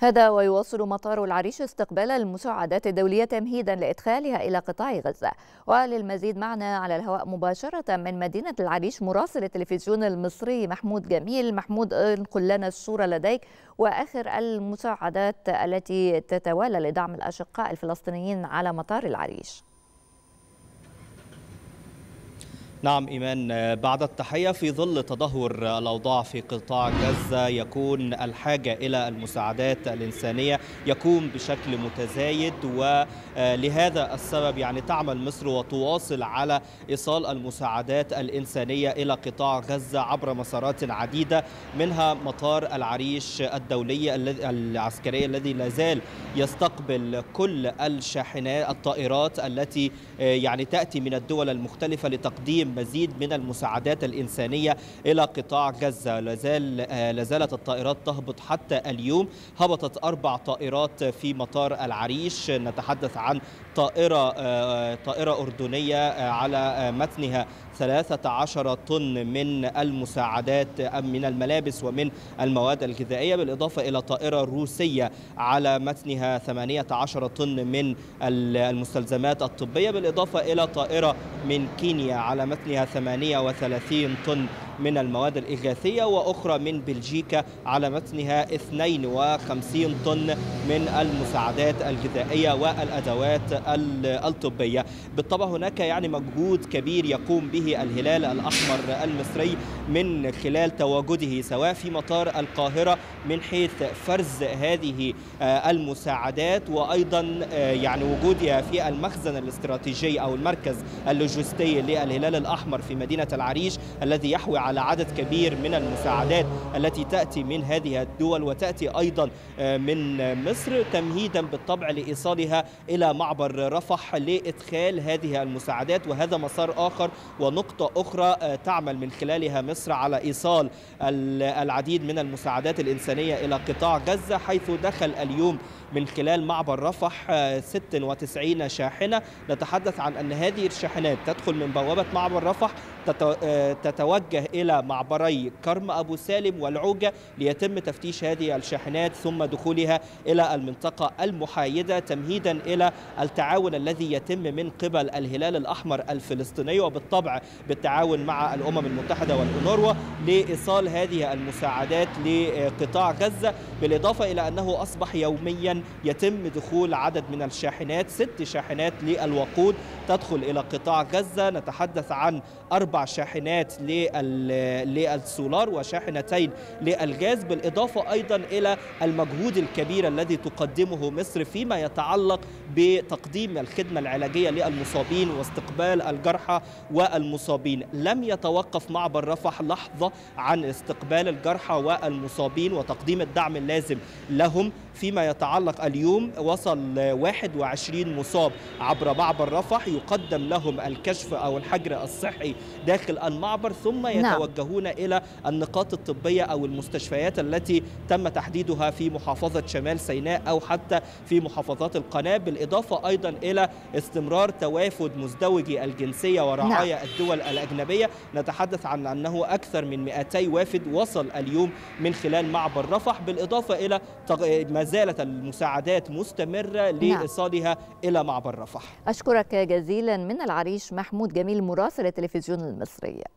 هذا ويواصل مطار العريش استقبال المساعدات الدولية تمهيدا لإدخالها إلى قطاع غزة. وللمزيد معنا على الهواء مباشرة من مدينة العريش مراسل التلفزيون المصري محمود جميل. محمود، انقل لنا الصورة لديك وآخر المساعدات التي تتوالى لدعم الأشقاء الفلسطينيين على مطار العريش. نعم إيمان، بعد التحية، في ظل تدهور الأوضاع في قطاع غزة يكون الحاجة إلى المساعدات الإنسانية يكون بشكل متزايد، ولهذا السبب تعمل مصر وتواصل على إيصال المساعدات الإنسانية إلى قطاع غزة عبر مسارات عديدة، منها مطار العريش الدولي العسكري الذي لا زال يستقبل كل الشاحنات الطائرات التي تأتي من الدول المختلفة لتقديم مزيد من المساعدات الإنسانية إلى قطاع غزة. لازالت الطائرات تهبط حتى اليوم، هبطت 4 طائرات في مطار العريش. نتحدث عن طائرة أردنية على متنها 13 طن من المساعدات من الملابس ومن المواد الغذائية، بالإضافة إلى طائرة روسية على متنها 18 طن من المستلزمات الطبية، بالإضافة إلى طائرة من كينيا على متنها 38 طن من المواد الإغاثية، وأخرى من بلجيكا على متنها 52 طن من المساعدات الغذائية والأدوات الطبية. بالطبع هناك مجهود كبير يقوم به الهلال الأحمر المصري من خلال تواجده سواء في مطار القاهرة من حيث فرز هذه المساعدات، وأيضا وجودها في المخزن الاستراتيجي أو المركز اللوجستي للهلال الأحمر في مدينة العريش، الذي يحوي على عدد كبير من المساعدات التي تأتي من هذه الدول وتأتي أيضا من مصر، تمهيدا بالطبع لإيصالها إلى معبر رفح لإدخال هذه المساعدات. وهذا مسار آخر ونقطة أخرى تعمل من خلالها مصر على إيصال العديد من المساعدات الإنسانية إلى قطاع غزة، حيث دخل اليوم من خلال معبر رفح 96 شاحنة. نتحدث عن أن هذه الشاحنات تدخل من بوابة معبر رفح، تتوجه إلى معبري كرم أبو سالم والعوجة ليتم تفتيش هذه الشاحنات ثم دخولها إلى المنطقة المحايدة، تمهيدا إلى التعاون الذي يتم من قبل الهلال الأحمر الفلسطيني وبالطبع بالتعاون مع الأمم المتحدة والأونروا لإيصال هذه المساعدات لقطاع غزة، بالإضافة إلى أنه أصبح يوميا يتم دخول عدد من الشاحنات، 6 شاحنات للوقود تدخل إلى قطاع غزة. نتحدث عن 4 شاحنات للسولار وشاحنتين للغاز، بالإضافة أيضا إلى المجهود الكبير الذي تقدمه مصر فيما يتعلق بتقديم الخدمة العلاجية للمصابين واستقبال الجرحى والمصابين. لم يتوقف معبر رفح لحظة عن استقبال الجرحى والمصابين وتقديم الدعم اللازم لهم. فيما يتعلق اليوم وصل 21 مصاب عبر معبر رفح، يقدم لهم الكشف أو الحجر الصحي داخل المعبر، ثم يتوجهون إلى النقاط الطبية أو المستشفيات التي تم تحديدها في محافظة شمال سيناء أو حتى في محافظات القناة، بالإضافة أيضا إلى استمرار توافد مزدوجي الجنسية ورعاية الدول الأجنبية. نتحدث عن أنه أكثر من 200 وافد وصل اليوم من خلال معبر رفح، بالإضافة إلى ما زالت المساعدات مستمرة لإيصالها إلى معبر رفح. أشكرك جزيلا من العريش محمود جميل مراسل التلفزيون المصري.